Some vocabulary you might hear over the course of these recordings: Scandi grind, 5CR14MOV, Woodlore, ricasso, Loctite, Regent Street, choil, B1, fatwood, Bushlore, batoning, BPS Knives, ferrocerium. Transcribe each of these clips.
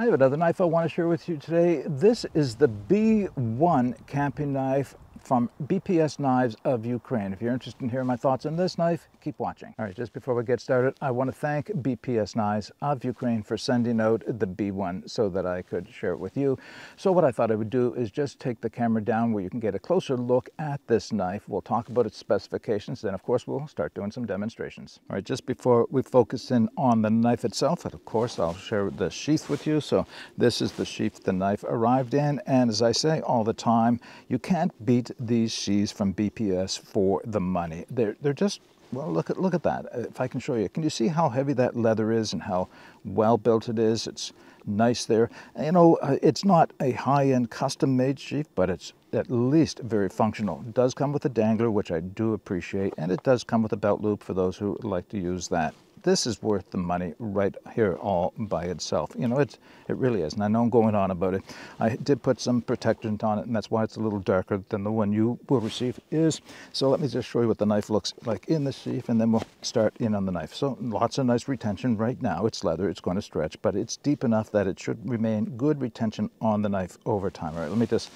I have another knife I want to share with you today. This is the B1 camping knife from BPS Knives of Ukraine. If you're interested in hearing my thoughts on this knife, keep watching. All right, just before we get started, I want to thank BPS Knives of Ukraine for sending out the B1 so that I could share it with you. So what I thought I would do is just take the camera down where you can get a closer look at this knife. We'll talk about its specifications, then of course we'll start doing some demonstrations. All right, just before we focus in on the knife itself, and of course I'll share the sheath with you. So this is the sheath the knife arrived in, and as I say all the time, you can't beat these sheaths from BPS for the money. They're just, well, look at that. If I can show you, can you see how heavy that leather is and how well built it is? It's nice there. You know, it's not a high-end custom-made sheath, but it's at least very functional. It does come with a dangler, which I do appreciate, and it does come with a belt loop for those who like to use that. This is worth the money right here all by itself. You know, it really is, and I know I'm going on about it. I did put some protectant on it, and that's why it's a little darker than the one you will receive is. So let me just show you what the knife looks like in the sheath, and then we'll start in on the knife. So lots of nice retention right now. It's leather, it's going to stretch, but it's deep enough that it should remain good retention on the knife over time. All right, let me just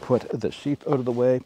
put the sheath out of the way.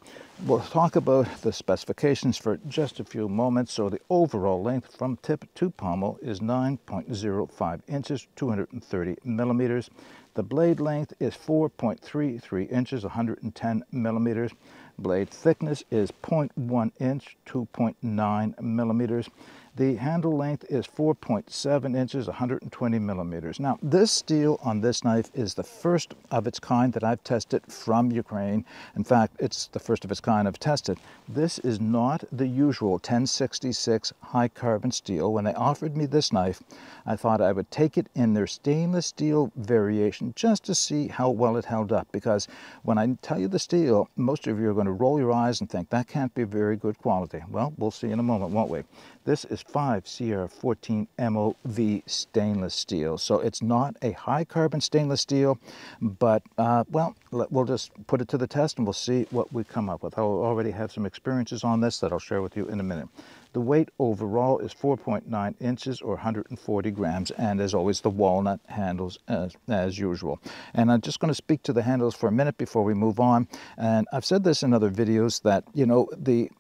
We'll talk about the specifications for just a few moments. So the overall length from tip to pommel is 9.05 inches, 230 millimeters. The blade length is 4.33 inches, 110 millimeters. Blade thickness is 0.1 inch, 2.9 millimeters. The handle length is 4.7 inches, 120 millimeters. Now, this steel on this knife is the first of its kind that I've tested from Ukraine. In fact, it's the first of its kind I've tested. This is not the usual 1066 high carbon steel. When they offered me this knife, I thought I would take it in their stainless steel variation just to see how well it held up. Because when I tell you the steel, most of you are going to roll your eyes and think, that can't be very good quality. Well, we'll see in a moment, won't we? This is 5CR14MOV stainless steel. So it's not a high carbon stainless steel, but well, we'll just put it to the test and we'll see what we come up with. I'll already have some experiences on this that I'll share with you in a minute. The weight overall is 4.9 inches or 140 grams, and as always the walnut handles as usual. And I'm just going to speak to the handles for a minute before we move on. And I've said this in other videos that, you know, the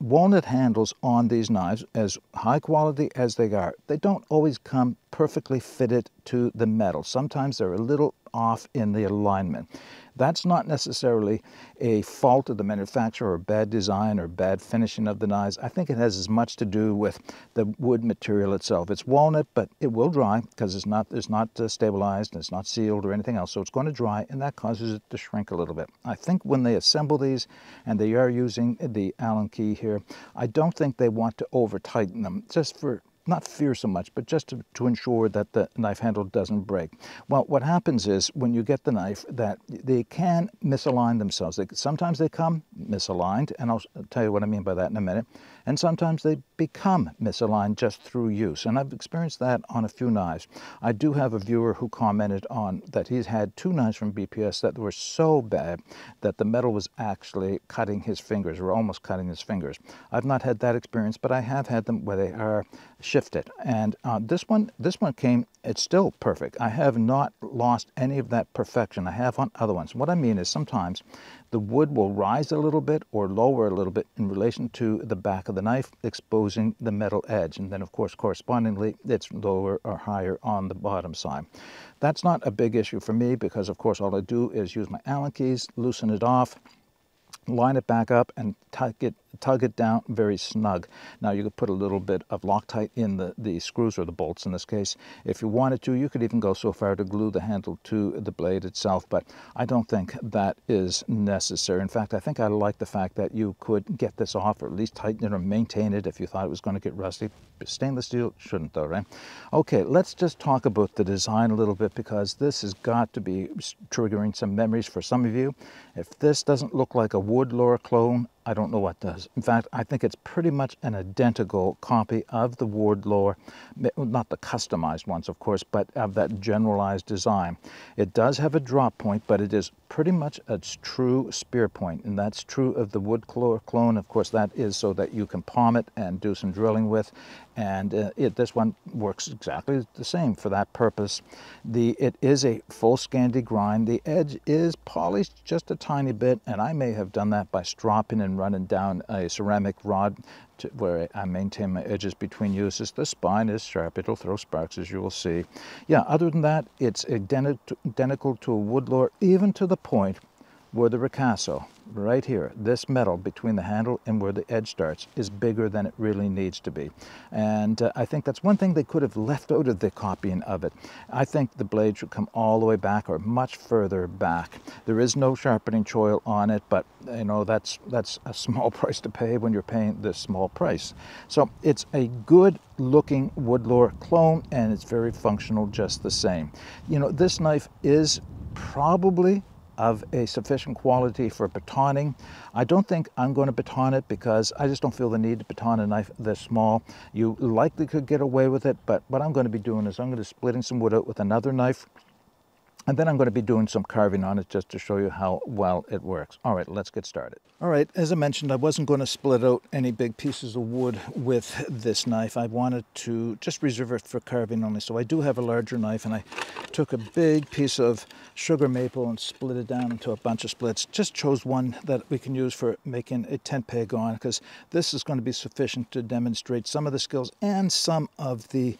walnut handles on these knives, as high quality as they are, they don't always come perfectly fitted to the metal. Sometimes they're a little off in the alignment. That's not necessarily a fault of the manufacturer or bad design or bad finishing of the knives. I think it has as much to do with the wood material itself. It's walnut, but it will dry because it's not stabilized and it's not sealed or anything else. So it's going to dry, and that causes it to shrink a little bit. I think when they assemble these, and they are using the Allen key here, I don't think they want to over tighten them, just for not fear so much, but just to ensure that the knife handle doesn't break. Well, what happens is when you get the knife that they can misalign themselves. Sometimes they come misaligned, and I'll tell you what I mean by that in a minute, and sometimes they become misaligned just through use, and I've experienced that on a few knives. I do have a viewer who commented on that he's had two knives from BPS that were so bad that the metal was actually cutting his fingers, or almost cutting his fingers. I've not had that experience, but I have had them where they are shifted, and this one came, it's still perfect. I have not lost any of that perfection I have on other ones. What I mean is sometimes the wood will rise a little bit or lower a little bit in relation to the back of the knife, exposing the metal edge, and then of course correspondingly it's lower or higher on the bottom side. That's not a big issue for me because of course all I do is use my Allen keys, loosen it off, line it back up, and tug it down very snug. Now you could put a little bit of Loctite in the screws, or the bolts in this case, if you wanted to. You could even go so far to glue the handle to the blade itself, but I don't think that is necessary. In fact, I think I like the fact that you could get this off, or at least tighten it or maintain it if you thought it was going to get rusty. But stainless steel shouldn't though, right? Okay, let's just talk about the design a little bit, because this has got to be triggering some memories for some of you. If this doesn't look like a Woodlore clone, I don't know what does. In fact, I think it's pretty much an identical copy of the Woodlore, not the customized ones, of course, but of that generalized design. It does have a drop point, but it is pretty much a true spear point, and that's true of the Woodlore clone. Of course, that is so that you can palm it and do some drilling with, And this one works exactly the same for that purpose. It is a full Scandi grind. The edge is polished just a tiny bit, and I may have done that by stropping and running down a ceramic rod to where I maintain my edges between uses. The spine is sharp. It'll throw sparks, as you will see. Yeah, other than that, it's identical to a Woodlore, even to the point where the ricasso, right here, this metal between the handle and where the edge starts, is bigger than it really needs to be. And I think that's one thing they could have left out of the copying of it. I think the blade should come all the way back or much further back. There is no sharpening choil on it, but you know, that's a small price to pay when you're paying this small price. So it's a good looking Woodlore clone, and it's very functional just the same. You know, this knife is probably of a sufficient quality for batoning. I don't think I'm going to baton it because I just don't feel the need to baton a knife this small. You likely could get away with it, but what I'm going to be doing is I'm going to be splitting some wood out with another knife, and then I'm going to be doing some carving on it just to show you how well it works. All right, let's get started. All right, as I mentioned, I wasn't going to split out any big pieces of wood with this knife. I wanted to just reserve it for carving only, so I do have a larger knife, and I took a big piece of sugar maple and split it down into a bunch of splits. Just chose one that we can use for making a tent peg on, because this is going to be sufficient to demonstrate some of the skills and some of the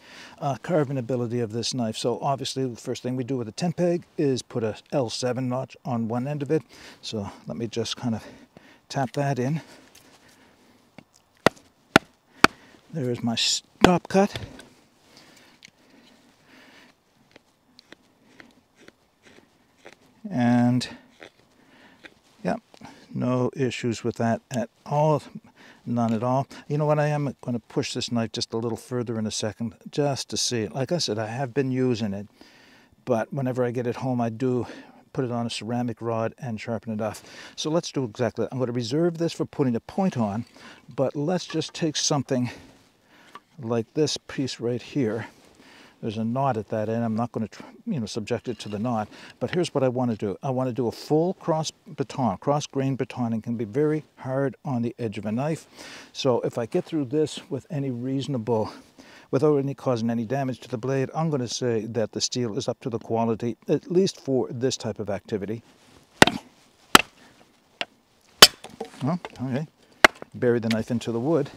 carving ability of this knife. So obviously, the first thing we do with a tent peg is put a L7 notch on one end of it. So let me just kind of tap that in. There's my stop cut. And yeah, no issues with that at all. None at all. You know what, I am going to push this knife just a little further in a second just to see it. Like I said, I have been using it, but whenever I get it home, I do put it on a ceramic rod and sharpen it off. So let's do exactly that. I'm going to reserve this for putting a point on, but let's just take something like this piece right here. There's a knot at that end. I'm not going to, you know, subject it to the knot, but here's what I want to do. I want to do a full cross baton. Cross grain batoning can be very hard on the edge of a knife. So if I get through this with any reasonable, without any causing any damage to the blade, I'm going to say that the steel is up to the quality, at least for this type of activity. Oh, okay. Bury the knife into the wood.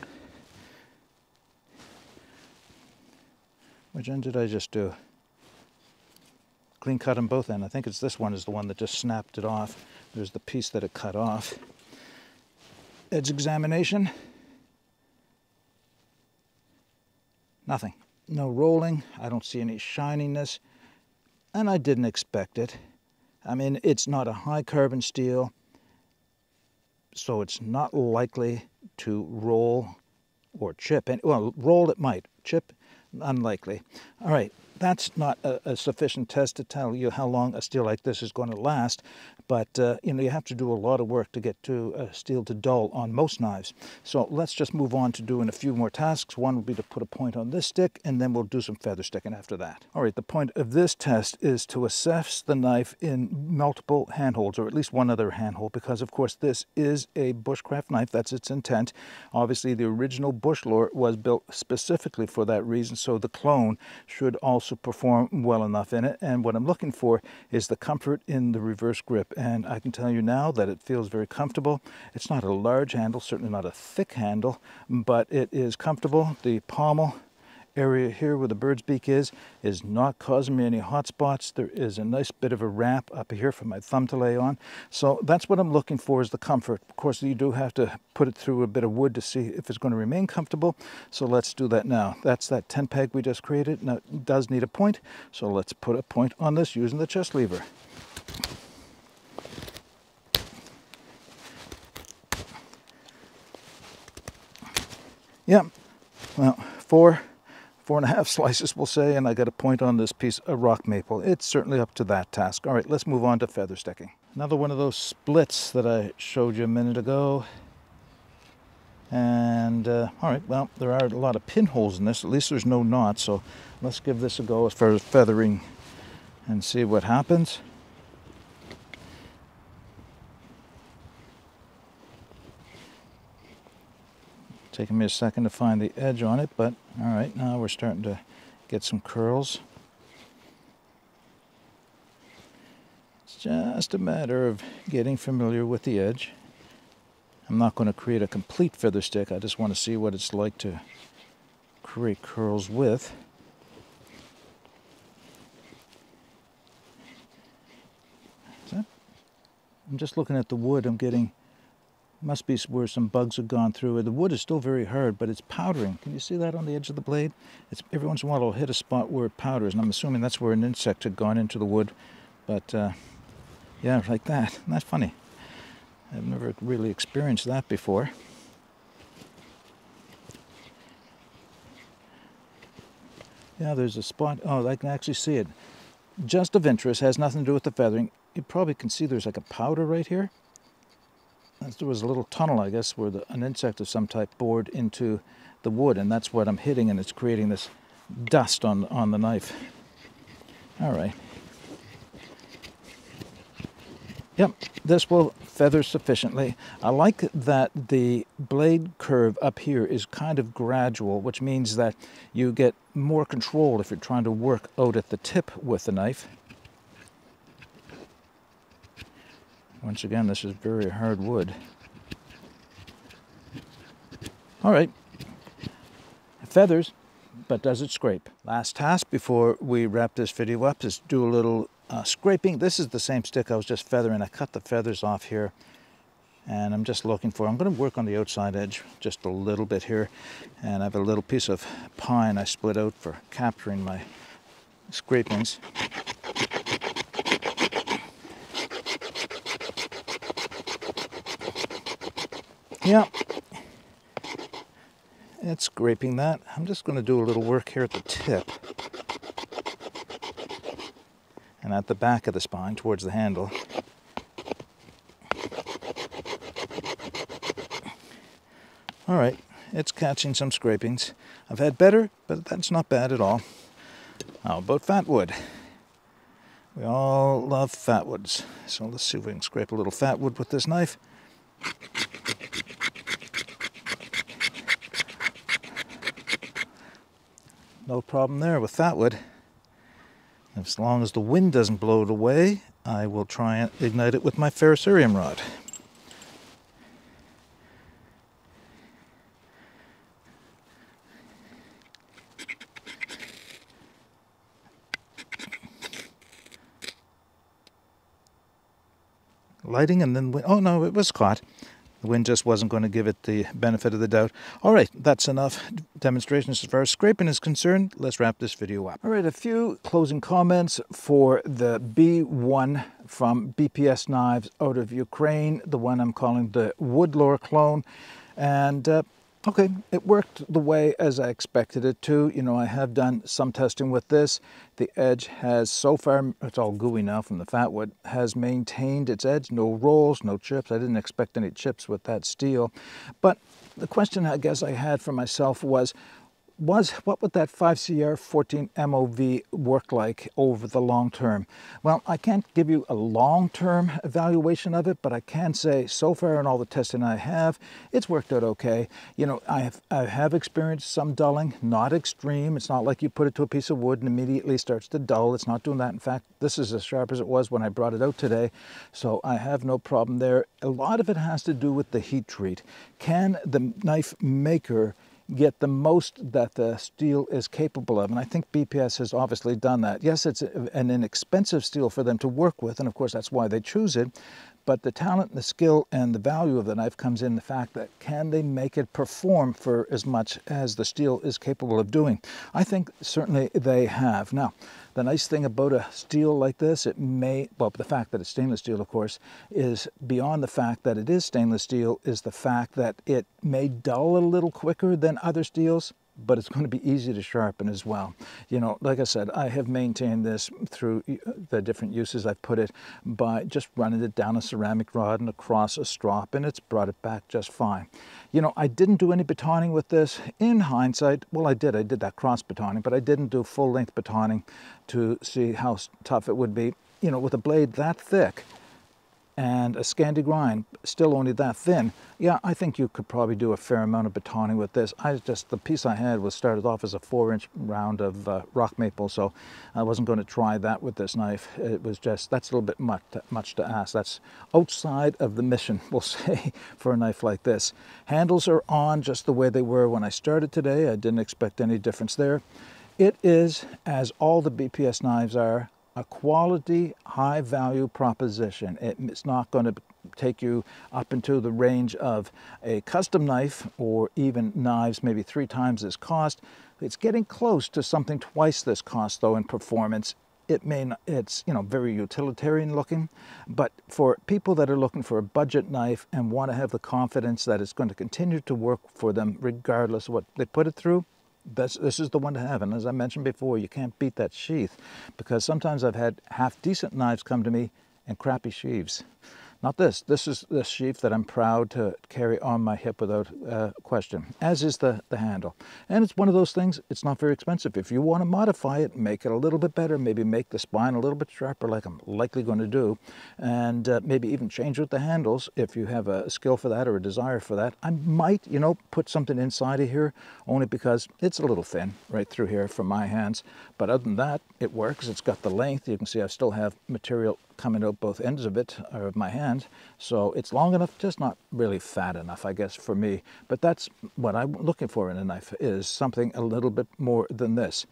Which end did I just do? Clean cut on both ends. I think it's this one is the one that just snapped it off. There's the piece that it cut off. Edge examination. Nothing. No rolling. I don't see any shininess, and I didn't expect it. I mean, it's not a high carbon steel, so it's not likely to roll or chip. And, well, roll it might. Chip, unlikely. All right, that's not a sufficient test to tell you how long a steel like this is going to last, but you know, you have to do a lot of work to get to steel to dull on most knives. So let's just move on to doing a few more tasks. One will be to put a point on this stick, and then we'll do some feather sticking after that. All right, the point of this test is to assess the knife in multiple handholds, or at least one other handhold, because of course this is a bushcraft knife. That's its intent. Obviously, the original Bushlore was built specifically for that reason, so the clone should also perform well enough in it. And what I'm looking for is the comfort in the reverse grip, and I can tell you now that it feels very comfortable. It's not a large handle, certainly not a thick handle, but it is comfortable. The pommel area here where the bird's beak is not causing me any hot spots. There is a nice bit of a wrap up here for my thumb to lay on. So that's what I'm looking for, is the comfort. Of course, you do have to put it through a bit of wood to see if it's going to remain comfortable. So let's do that now. That's that tent peg we just created. Now it does need a point. So let's put a point on this using the chest lever. Yeah, well, four and a half slices, we'll say, and I got a point on this piece of rock maple. It's certainly up to that task. All right, let's move on to feather sticking. Another one of those splits that I showed you a minute ago. And all right, well, there are a lot of pinholes in this. At least there's no knot, so let's give this a go as far as feathering and see what happens. Taking me a second to find the edge on it, but all right, now we're starting to get some curls. It's just a matter of getting familiar with the edge. I'm not going to create a complete feather stick. I just want to see what it's like to create curls with. I'm just looking at the wood. I'm getting, must be where some bugs have gone through. The wood is still very hard, but it's powdering. Can you see that on the edge of the blade? It's, every once in a while it'll hit a spot where it powders, and I'm assuming that's where an insect had gone into the wood. But yeah, like that. Isn't that funny? I've never really experienced that before. Yeah, there's a spot. Oh, I can actually see it. Just of interest, has nothing to do with the feathering. You probably can see there's like a powder right here. There was a little tunnel, I guess, where an insect of some type bored into the wood, and that's what I'm hitting, and it's creating this dust on the knife. All right. Yep, this will feather sufficiently. I like that the blade curve up here is kind of gradual, which means that you get more control if you're trying to work out at the tip with the knife. Once again, this is very hard wood. All right, it feathers, but does it scrape? Last task before we wrap this video up is do a little scraping. This is the same stick I was just feathering. I cut the feathers off here, and I'm just looking for, I'm going to work on the outside edge just a little bit here, and I have a little piece of pine I split out for capturing my scrapings. Yeah, it's scraping that. I'm just going to do a little work here at the tip and at the back of the spine towards the handle. All right, it's catching some scrapings. I've had better, but that's not bad at all. How about fatwood? We all love fatwoods. So let's see if we can scrape a little fatwood with this knife. No problem there with fatwood. As long as the wind doesn't blow it away, I will try and ignite it with my ferrocerium rod. Lighting and then, oh no, it was caught. The wind just wasn't going to give it the benefit of the doubt. All right, that's enough demonstrations as far as scraping is concerned. Let's wrap this video up. All right, a few closing comments for the B1 from BPS Knives out of Ukraine, the one I'm calling the Woodlore clone. And okay, it worked the way as I expected it to. You know, I have done some testing with this. The edge has so far, it's all gooey now from the fatwood, has maintained its edge, no rolls, no chips. I didn't expect any chips with that steel. But the question I guess I had for myself was what would that 5CR14MOV work like over the long term? Well, I can't give you a long-term evaluation of it, but I can say so far in all the testing I have, it's worked out okay. You know, I have experienced some dulling, not extreme. It's not like you put it to a piece of wood and immediately starts to dull. It's not doing that. In fact, this is as sharp as it was when I brought it out today, so I have no problem there. A lot of it has to do with the heat treat. Can the knife maker get the most that the steel is capable of? And I think BPS has obviously done that. Yes, it's an inexpensive steel for them to work with, and of course that's why they choose it, but the talent, the skill, and the value of the knife comes in the fact that can they make it perform for as much as the steel is capable of doing? I think certainly they have. Now, the nice thing about a steel like this, it may, well, the fact that it's stainless steel, of course, is beyond the fact that it is stainless steel, is the fact that it may dull a little quicker than other steels, but it's going to be easy to sharpen as well. You know, like I said, I have maintained this through the different uses I've put it by just running it down a ceramic rod and across a strop, and it's brought it back just fine. You know, I didn't do any batoning with this. In hindsight, well, I did that cross batoning, but I didn't do full-length batoning to see how tough it would be. You know, with a blade that thick, and a Scandi grind, still only that thin. Yeah, I think you could probably do a fair amount of batoning with this. The piece I had was started off as a 4-inch round of rock maple, so I wasn't going to try that with this knife. It was just, that's a little bit much to ask. That's outside of the mission, we'll say, for a knife like this. Handles are on just the way they were when I started today. I didn't expect any difference there. It is, as all the BPS knives are, a quality, high-value proposition. It's not going to take you up into the range of a custom knife or even knives maybe 3 times this cost. It's getting close to something twice this cost, though, in performance. It's very utilitarian looking, but for people that are looking for a budget knife and want to have the confidence that it's going to continue to work for them regardless of what they put it through, this is the one to have. And as I mentioned before, you can't beat that sheath, because sometimes I've had half-decent knives come to me and crappy sheaves. Not this. This is the sheath that I'm proud to carry on my hip without question, as is the handle. And it's one of those things, it's not very expensive. If you want to modify it, make it a little bit better, maybe make the spine a little bit sharper like I'm likely going to do, and maybe even change with the handles if you have a skill for that or a desire for that. I might, put something inside of here, only because it's a little thin right through here from my hands. But other than that, it works. It's got the length. You can see I still have material coming out both ends of it, or of my hand, so it's long enough, just not really fat enough, I guess, for me. But that's what I'm looking for in a knife, is something a little bit more than this.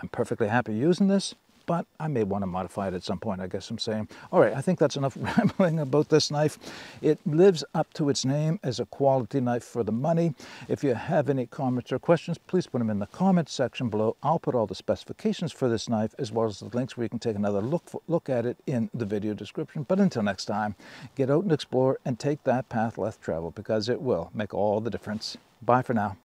I'm perfectly happy using this, but I may want to modify it at some point, I guess I'm saying. All right, I think that's enough rambling about this knife. It lives up to its name as a quality knife for the money. If you have any comments or questions, please put them in the comments section below. I'll put all the specifications for this knife, as well as the links where you can take another look at it, in the video description. But until next time, get out and explore and take that path left traveled, because it will make all the difference. Bye for now.